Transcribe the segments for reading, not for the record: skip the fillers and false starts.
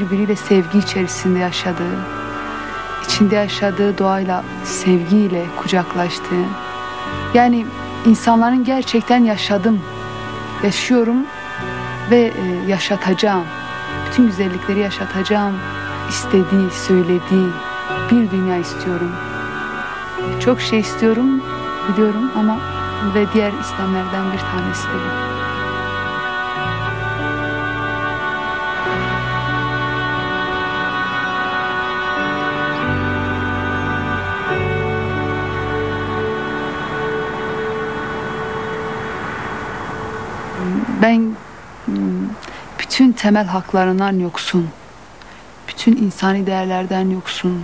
birbiriyle sevgi içerisinde yaşadığı, içinde yaşadığı doğayla, sevgiyle kucaklaştığı, yani insanların gerçekten yaşadım, yaşıyorum ve yaşatacağım, bütün güzellikleri yaşatacağım istediği, söylediği bir dünya istiyorum. Çok şey istiyorum, biliyorum ama ve diğer istemlerden bir tanesi de bu. Ben bütün temel haklarından yoksun, bütün insani değerlerden yoksun,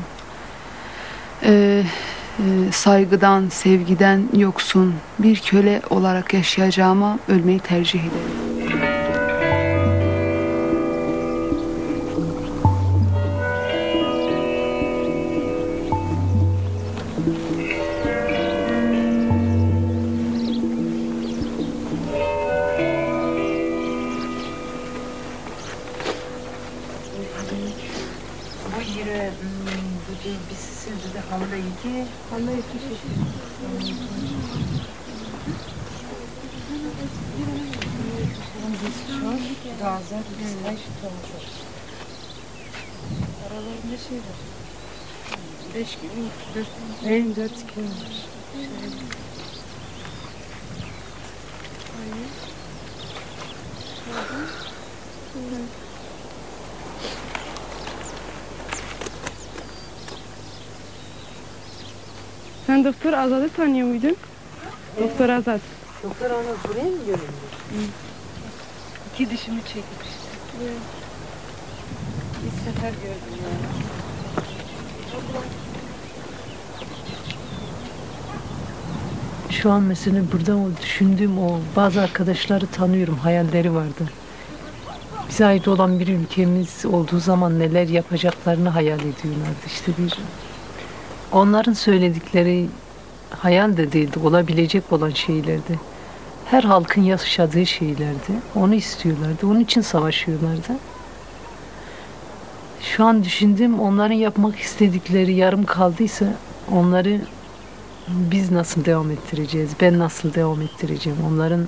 saygıdan, sevgiden yoksun bir köle olarak yaşayacağıma ölmeyi tercih ederim. Aralarında şey var. 5 gün, 4 gün var. Sen Doktor Azat'ı tanıyor muydun? Doktor Azat. Doktor Azat buraya mı göründü? 2 dişimi çekmiş. Evet. Bir sefer gördüm ya. Şu an mesela burada o düşündüğüm o bazı arkadaşları tanıyorum, hayalleri vardı. Bize ait olan bir ülkemiz olduğu zaman neler yapacaklarını hayal ediyorlardı işte bir. Onların söyledikleri hayal de değildi, olabilecek olan şeylerdi. Her halkın yaşadığı şeylerdi. Onu istiyorlardı, onun için savaşıyorlardı. Şu an düşündüğüm onların yapmak istedikleri yarım kaldıysa onları biz nasıl devam ettireceğiz, ben nasıl devam ettireceğim? Onların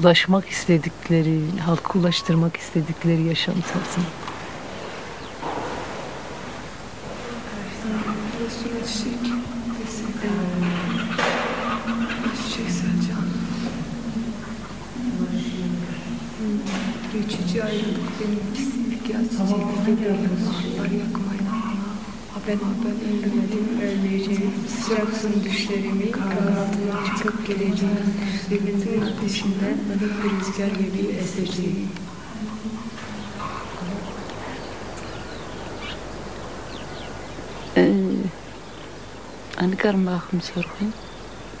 ulaşmak istedikleri, halka ulaştırmak istedikleri yaşam tarzını. Geçici ayrılık benim pislik yazıcıydı. Allah'ları yakmayın Allah'a. Ben ölmedim, ölmeyeceğim. Sıcaksın düşlerimi, karanlığına çıkıp geleceğim. Devletin ateşinden bir rüzgar gibi eseceğim. Anı karım bakım sorgun.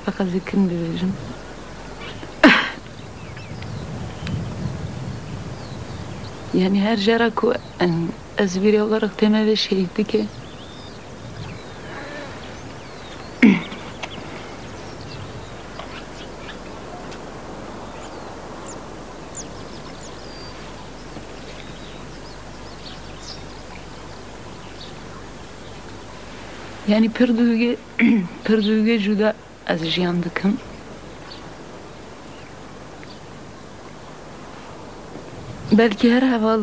Fakat zikrini veririm. Yani her jarak ezbiri olarak temel şeydi ki yani pır duygu juda az jiyandıkım. Belki her haval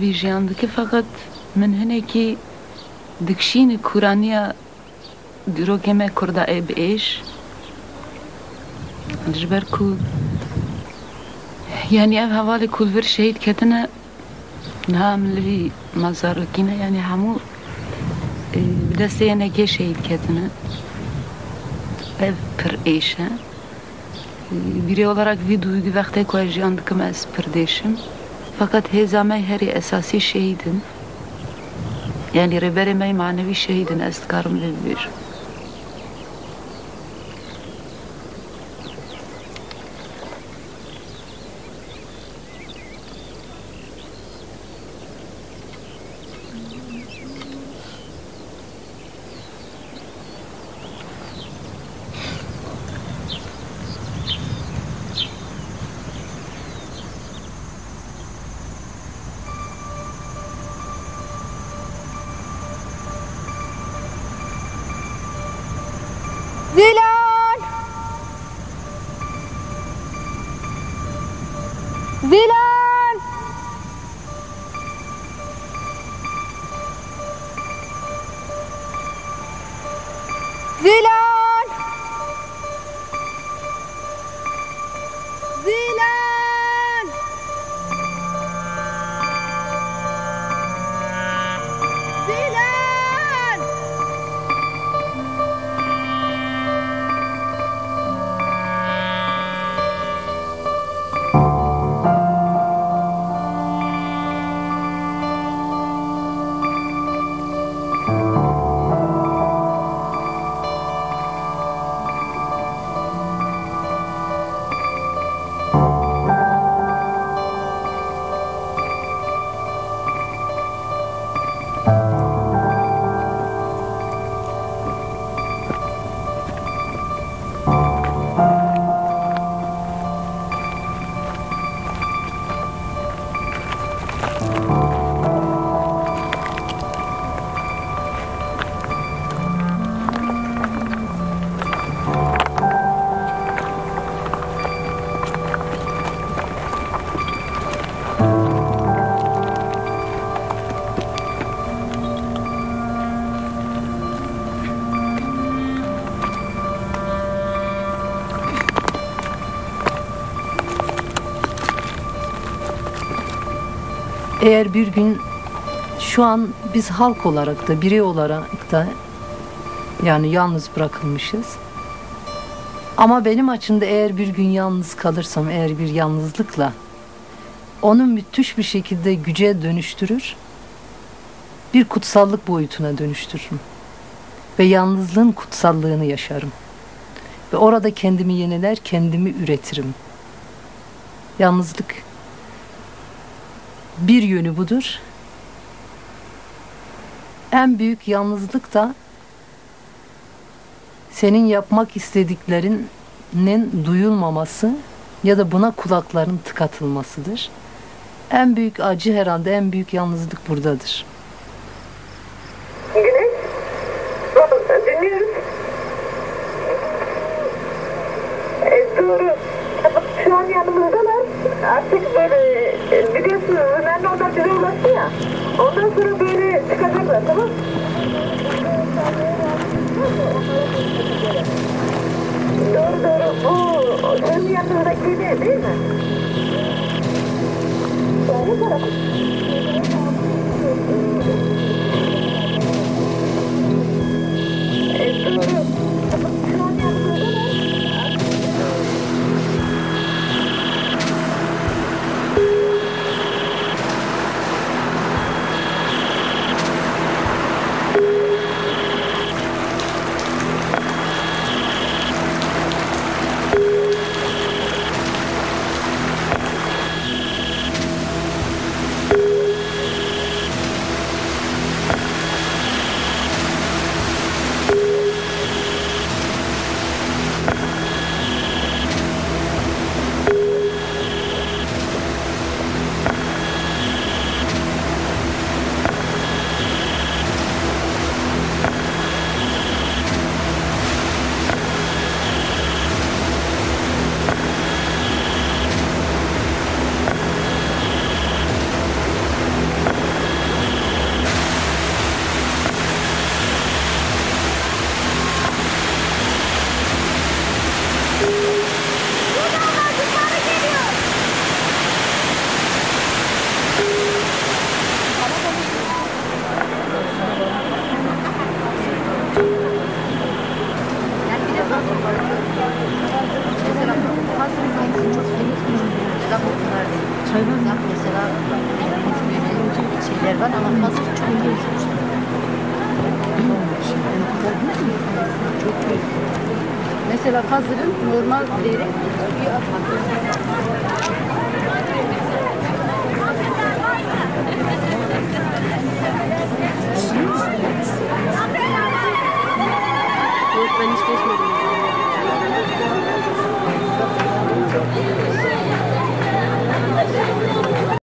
vicdanındaki fakat men heneki dikşini Kur'an'ya dirogeme kurda eb eş. Ciberku yani ev havali kulver şehit ketine hamli mazarukine yani hamu desteyene ke şehit ketine ev per eşe biri olarak bir duygu vakte koyacağındıkım ez perdeşim. Fakat hezame heri esasi şehidin. Yani reberemey manevi şehidin eskarım bir. Zilan! Zilan! Zilan! Eğer bir gün şu an biz halk olarak da birey olarak da yani yalnız bırakılmışız. Ama benim açımda eğer bir gün yalnız kalırsam eğer bir yalnızlıkla onu müthiş bir şekilde güce dönüştürür. Bir kutsallık boyutuna dönüştürürüm. Ve yalnızlığın kutsallığını yaşarım. Ve orada kendimi yeniler, kendimi üretirim. Yalnızlık bir yönü budur. En büyük yalnızlık da senin yapmak istediklerinin duyulmaması ya da buna kulakların tıkatılmasıdır. En büyük acı herhalde, en büyük yalnızlık buradadır. Güneş, dinliyoruz. Doğru. Şu an yanımızdalar. Artık böyle biliyorsunuz önemli olan bize ulaştı ya. Ondan sonra böyle çıkacaklar, tamam? Doğru. Bu senin yanımızdaki değil mi? Doğru tarafı. Doğru. Hazırın normal deri bir atmak.